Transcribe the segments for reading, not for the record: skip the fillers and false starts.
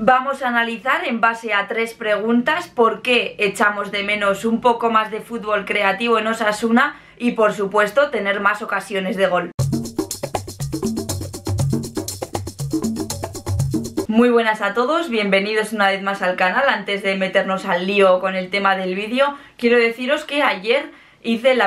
Vamos a analizar en base a 3 preguntas por qué echamos de menos un poco más de fútbol creativo en Osasuna y, por supuesto, tener más ocasiones de gol. Muy buenas a todos, bienvenidos una vez más al canal. Antes de meternos al lío con el tema del vídeo, quiero deciros que ayer hice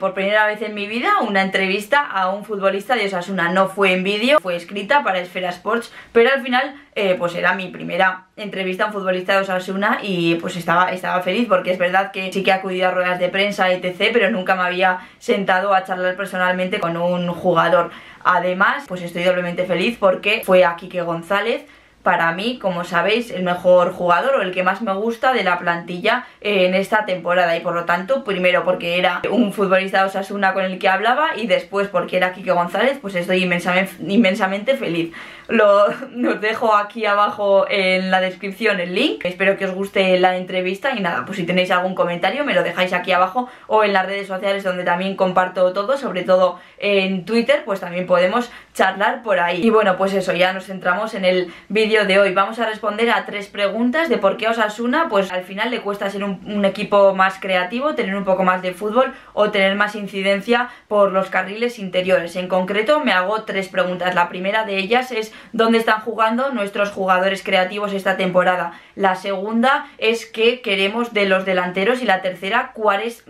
por primera vez en mi vida una entrevista a un futbolista de Osasuna. No fue en vídeo, fue escrita para Esfera Sports, pero al final pues era mi primera entrevista a un futbolista de Osasuna y pues estaba feliz, porque es verdad que sí que he acudido a ruedas de prensa, etc., pero nunca me había sentado a charlar personalmente con un jugador. Además, pues estoy doblemente feliz porque fue a Quique González. Para mí, como sabéis, el mejor jugador o el que más me gusta de la plantilla en esta temporada, y por lo tanto, primero porque era un futbolista de Osasuna con el que hablaba y después porque era Quique González, pues estoy inmensamente feliz. Os dejo aquí abajo en la descripción el link. Espero que os guste la entrevista y nada, pues si tenéis algún comentario me lo dejáis aquí abajo o en las redes sociales, donde también comparto todo, sobre todo en Twitter, pues también podemos charlar por ahí. Y bueno, pues eso, ya nos centramos en el vídeo de hoy. Vamos a responder a 3 preguntas de por qué Osasuna pues al final le cuesta ser un equipo más creativo, tener un poco más de fútbol o tener más incidencia por los carriles interiores. En concreto me hago 3 preguntas. La primera de ellas es ¿dónde están jugando nuestros jugadores creativos esta temporada? La segunda es ¿qué queremos de los delanteros? Y la tercera, ¿cuál es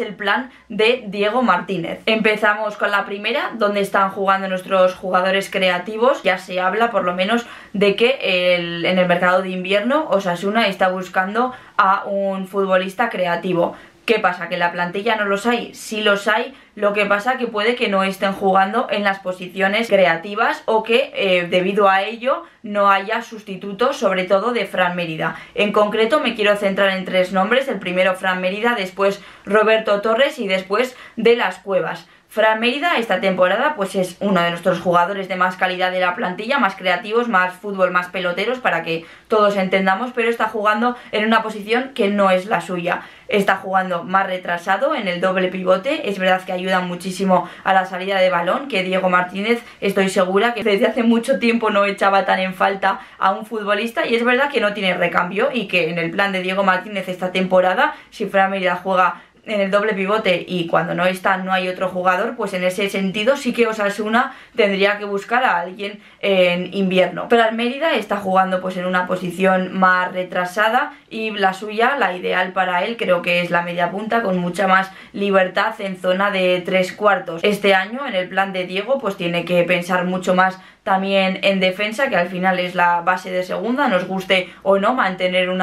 el plan de Diego Martínez? Empezamos con la primera, donde están jugando nuestros jugadores creativos. Ya se habla por lo menos de que en el mercado de invierno Osasuna está buscando a un futbolista creativo. ¿Qué pasa? ¿Que en la plantilla no los hay? Sí los hay, lo que pasa que puede que no estén jugando en las posiciones creativas o que debido a ello no haya sustitutos, sobre todo de Fran Mérida. En concreto me quiero centrar en 3 nombres, el primero Fran Mérida, después Roberto Torres y después De Las Cuevas. Fran Mérida esta temporada pues es uno de nuestros jugadores de más calidad de la plantilla, más creativos, más fútbol, más peloteros, para que todos entendamos, pero está jugando en una posición que no es la suya. Está jugando más retrasado en el doble pivote. Es verdad que ayuda muchísimo a la salida de balón, que Diego Martínez estoy segura que desde hace mucho tiempo no echaba tan en falta a un futbolista, y es verdad que no tiene recambio y que en el plan de Diego Martínez esta temporada, si Fran Mérida juega en el doble pivote y cuando no está no hay otro jugador, pues en ese sentido sí que Osasuna tendría que buscar a alguien en invierno. Pero Fran Mérida está jugando pues en una posición más retrasada y la suya, la ideal para él, creo que es la media punta, con mucha más libertad en zona de 3/4. Este año en el plan de Diego pues tiene que pensar mucho más también en defensa, que al final es la base de segunda, nos guste o no, mantener un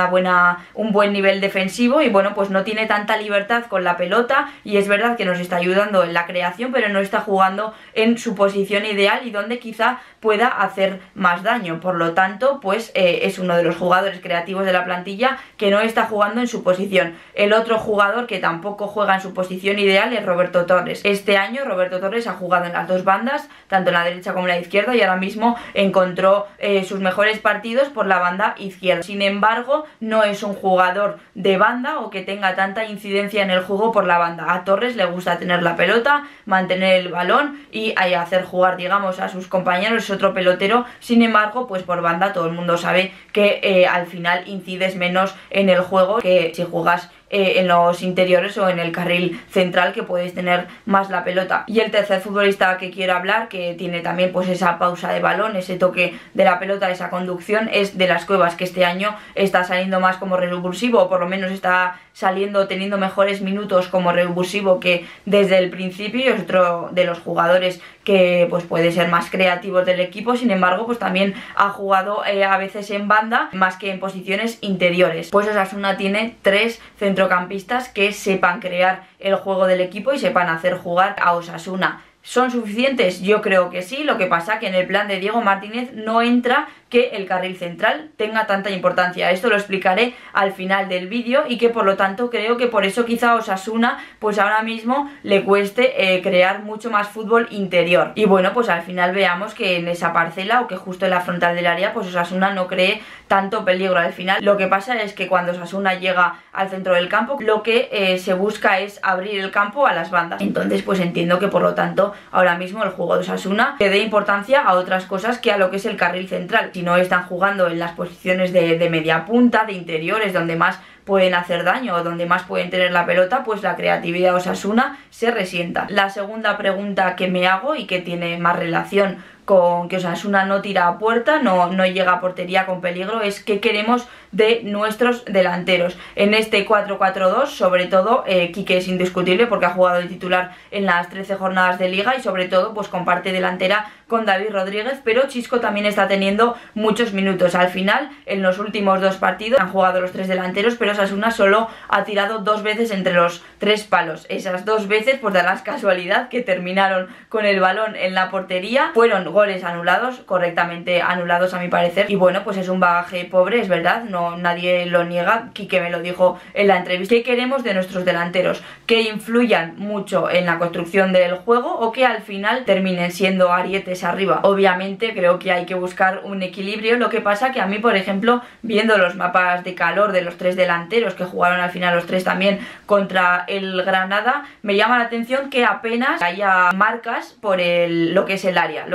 buen nivel defensivo, y bueno, pues no tiene tanta libertad con la pelota, y es verdad que nos está ayudando en la creación, pero no está jugando en su posición ideal y donde quizá pueda hacer más daño. Por lo tanto, pues es uno de los jugadores creativos de la plantilla que no está jugando en su posición. El otro jugador que tampoco juega en su posición ideal es Roberto Torres. Este año Roberto Torres ha jugado en las 2 bandas, tanto en la derecha como en la izquierda, y ahora mismo encontró sus mejores partidos por la banda izquierda. Sin embargo, no es un jugador de banda o que tenga tanta incidencia en el juego por la banda. A Torres le gusta tener la pelota, mantener el balón y hacer jugar, digamos, a sus compañeros. Es otro pelotero. Sin embargo, pues por banda todo el mundo sabe que al final incides menos en el juego que si juegas en los interiores o en el carril central, que puedes tener más la pelota. Y el tercer futbolista que quiero hablar, que tiene también pues esa pausa de balón, ese toque de la pelota, esa conducción, es De Las Cuevas, que este año está saliendo más como revulsivo, o por lo menos está saliendo, teniendo mejores minutos como revulsivo que desde el principio. Es otro de los jugadores que pues puede ser más creativos del equipo. Sin embargo, pues también ha jugado a veces en banda más que en posiciones interiores. Pues Osasuna tiene 3 centrocampistas que sepan crear el juego del equipo y sepan hacer jugar a Osasuna. ¿Son suficientes? Yo creo que sí, lo que pasa que en el plan de Diego Martínez no entra que el carril central tenga tanta importancia. Esto lo explicaré al final del vídeo, y que por lo tanto creo que por eso quizá Osasuna pues ahora mismo le cueste crear mucho más fútbol interior. Y bueno, pues al final veamos que en esa parcela o que justo en la frontal del área pues Osasuna no cree tanto peligro. Al final lo que pasa es que cuando Osasuna llega al centro del campo, lo que se busca es abrir el campo a las bandas. Entonces pues entiendo que por lo tanto ahora mismo el juego de Osasuna, que dé importancia a otras cosas que a lo que es el carril central. Si no están jugando en las posiciones de media punta, de interiores, donde más pueden hacer daño o donde más pueden tener la pelota, pues la creatividad de Osasuna se resienta. La segunda pregunta que me hago, y que tiene más relación con que Osasuna no tira a puerta, no llega a portería con peligro, es qué queremos de nuestros delanteros. En este 4-4-2, sobre todo, Quique es indiscutible porque ha jugado de titular en las 13 jornadas de Liga y sobre todo pues comparte delantera con David Rodríguez, pero Xisco también está teniendo muchos minutos. Al final, en los últimos dos partidos han jugado los tres delanteros, pero Osasuna solo ha tirado dos veces entre los tres palos. Esas dos veces, pues da la casualidad que terminaron con el balón en la portería. Fueron goles anulados, correctamente anulados a mi parecer, y bueno, pues es un bagaje pobre, es verdad, no, nadie lo niega. Quique me lo dijo en la entrevista. ¿Qué queremos de nuestros delanteros? Que influyan mucho en la construcción del juego o que al final terminen siendo arietes arriba. Obviamente creo que hay que buscar un equilibrio, lo que pasa que a mí, por ejemplo, viendo los mapas de calor de los tres delanteros que jugaron al final los tres también contra el Granada, me llama la atención que apenas haya marcas por lo que es el área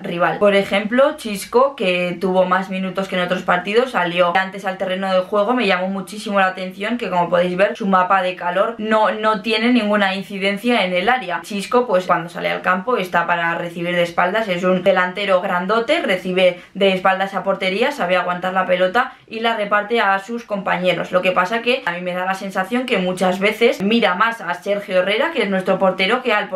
rival. Por ejemplo, Xisco, que tuvo más minutos que en otros partidos, salió antes al terreno de juego. Me llamó muchísimo la atención que, como podéis ver, su mapa de calor no tiene ninguna incidencia en el área. Xisco, pues cuando sale al campo está para recibir de espaldas. Es un delantero grandote, recibe de espaldas a portería, sabe aguantar la pelota y la reparte a sus compañeros. Lo que pasa que a mí me da la sensación que muchas veces mira más a Sergio Herrera, que es nuestro portero, que al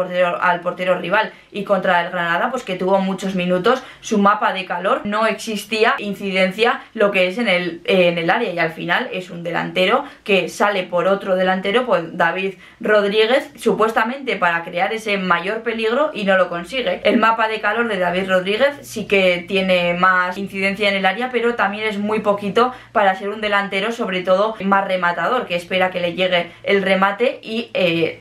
portero rival. Y contra el Granada, pues que tuvo muchos minutos, su mapa de calor no existía incidencia lo que es en el área, y al final es un delantero que sale por otro delantero, pues David Rodríguez, supuestamente para crear ese mayor peligro, y no lo consigue. El mapa de calor de David Rodríguez sí que tiene más incidencia en el área, pero también es muy poquito para ser un delantero, sobre todo más rematador, que espera que le llegue el remate, y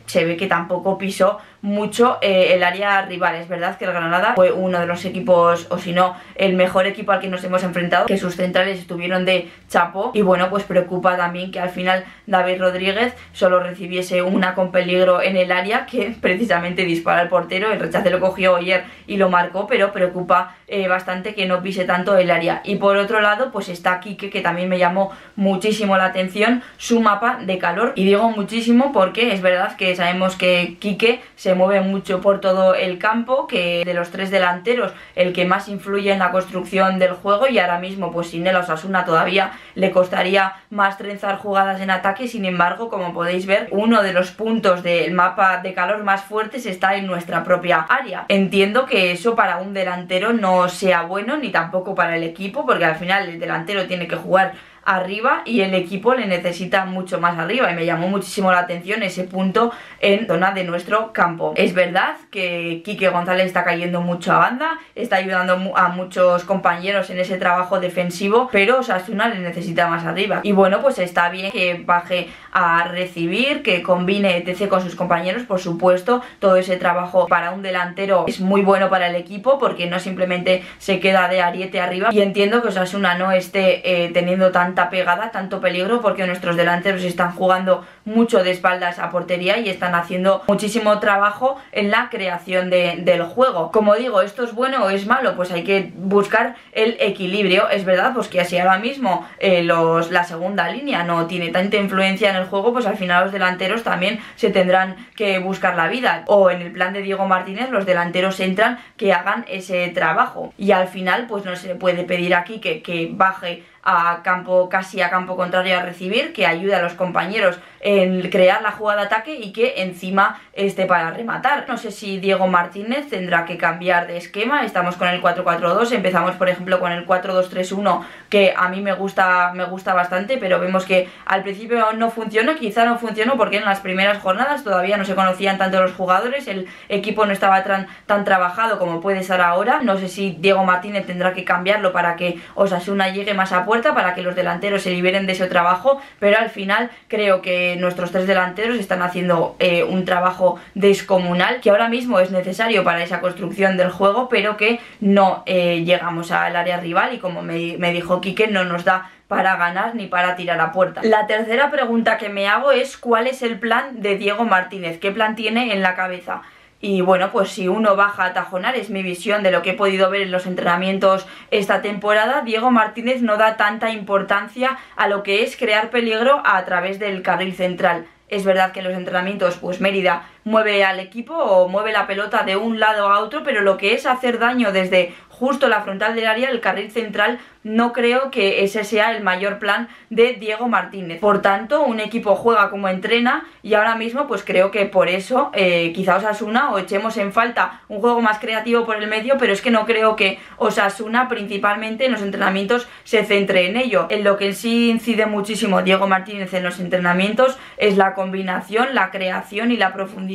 se ve que tampoco pisó mucho el área rival. Es verdad que el Granada fue uno de los equipos, o si no, el mejor equipo al que nos hemos enfrentado, que sus centrales estuvieron de chapó, y bueno, pues preocupa también que al final David Rodríguez solo recibiese una con peligro en el área, que precisamente dispara el portero, el rechace lo cogió ayer y lo marcó, pero preocupa bastante que no pise tanto el área. Y por otro lado, pues está Quique, que también me llamó muchísimo la atención su mapa de calor, y digo muchísimo porque es verdad que sabemos que Quique se mueve mucho por todo el campo, que de los tres delanteros el que más influye en la construcción del juego, y ahora mismo pues sin él Osasuna todavía le costaría más trenzar jugadas en ataque. Sin embargo, como podéis ver, uno de los puntos del mapa de calor más fuertes está en nuestra propia área. Entiendo que eso para un delantero no sea bueno, ni tampoco para el equipo, porque al final el delantero tiene que jugar arriba y el equipo le necesita mucho más arriba, y me llamó muchísimo la atención ese punto en zona de nuestro campo. Es verdad que Quique González está cayendo mucho a banda, está ayudando a muchos compañeros en ese trabajo defensivo, pero Osasuna le necesita más arriba, y bueno, pues está bien que baje a recibir, que combine etc. con sus compañeros. Por supuesto, todo ese trabajo para un delantero es muy bueno para el equipo, porque no simplemente se queda de ariete arriba, y entiendo que Osasuna no esté teniendo tanta pegada, tanto peligro, porque nuestros delanteros están jugando mucho de espaldas a portería y están haciendo muchísimo trabajo en la creación del juego. Como digo, ¿esto es bueno o es malo? Pues hay que buscar el equilibrio. Es verdad pues que así ahora mismo la segunda línea no tiene tanta influencia en el juego, pues al final los delanteros también se tendrán que buscar la vida, o en el plan de Diego Martínez los delanteros entran que hagan ese trabajo, y al final pues no se le puede pedir aquí que baje a campo, casi a campo contrario a recibir, que ayude a los compañeros en crear la jugada de ataque y que encima esté para rematar. No sé si Diego Martínez tendrá que cambiar de esquema. Estamos con el 4-4-2, empezamos por ejemplo con el 4-2-3-1, que a mí me gusta bastante, pero vemos que al principio no funcionó, quizá no funcionó porque en las primeras jornadas todavía no se conocían tanto los jugadores, el equipo no estaba tan trabajado como puede estar ahora. No sé si Diego Martínez tendrá que cambiarlo para que Osasuna llegue más a puerta, para que los delanteros se liberen de ese trabajo, pero al final creo que nuestros tres delanteros están haciendo un trabajo descomunal, que ahora mismo es necesario para esa construcción del juego, pero que no llegamos al área rival, y como me dijo Quique, no nos da para ganar ni para tirar a puerta. La tercera pregunta que me hago es ¿cuál es el plan de Diego Martínez? ¿Qué plan tiene en la cabeza? Y bueno, pues si uno baja a tajonar, es mi visión de lo que he podido ver en los entrenamientos esta temporada, Diego Martínez no da tanta importancia a lo que es crear peligro a través del carril central. Es verdad que en los entrenamientos pues Mérida mueve al equipo o mueve la pelota de un lado a otro, pero lo que es hacer daño desde justo la frontal del área, el carril central, no creo que ese sea el mayor plan de Diego Martínez. Por tanto, un equipo juega como entrena y ahora mismo pues creo que por eso quizá Osasuna, o echemos en falta un juego más creativo por el medio, pero es que no creo que Osasuna principalmente en los entrenamientos se centre en ello. En lo que sí incide muchísimo Diego Martínez en los entrenamientos es la combinación, la creación y la profundidad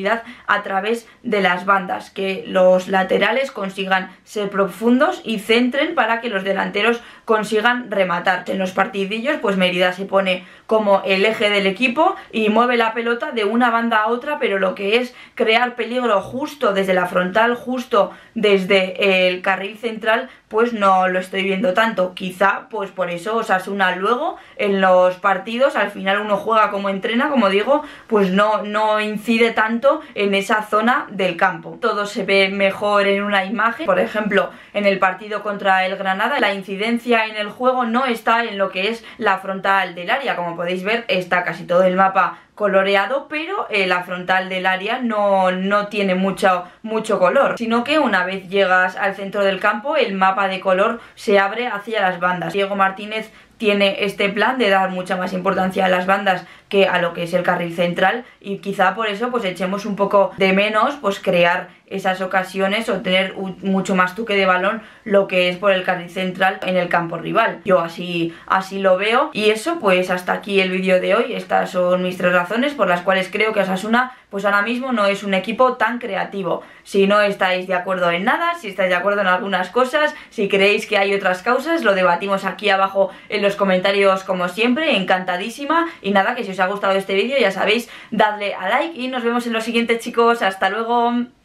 a través de las bandas, que los laterales consigan ser profundos y centren para que los delanteros consigan rematar. En los partidillos pues Mérida se pone como el eje del equipo y mueve la pelota de una banda a otra, pero lo que es crear peligro justo desde la frontal, justo desde el carril central, pues no lo estoy viendo tanto. Quizá pues por eso Osasuna luego en los partidos, al final uno juega como entrena, como digo, pues no incide tanto en esa zona del campo. Todo se ve mejor en una imagen. Por ejemplo, en el partido contra el Granada, la incidencia en el juego no está en lo que es la frontal del área. Como podéis ver, está casi todo el mapa coloreado, pero la frontal del área no tiene mucho color, sino que una vez llegas al centro del campo, el mapa de color se abre hacia las bandas. Diego Martínez tiene este plan de dar mucha más importancia a las bandas que a lo que es el carril central, y quizá por eso pues echemos un poco de menos pues crear esas ocasiones o tener mucho más toque de balón, lo que es por el carril central en el campo rival. Yo así lo veo, y eso, pues hasta aquí el vídeo de hoy. Estas son mis tres razones por las cuales creo que Osasuna pues ahora mismo no es un equipo tan creativo. Si no estáis de acuerdo en nada, si estáis de acuerdo en algunas cosas, si creéis que hay otras causas, lo debatimos aquí abajo en los comentarios como siempre, encantadísima. Y nada, que si os ha gustado este vídeo, ya sabéis, dadle a like y nos vemos en los siguientes, chicos. Hasta luego.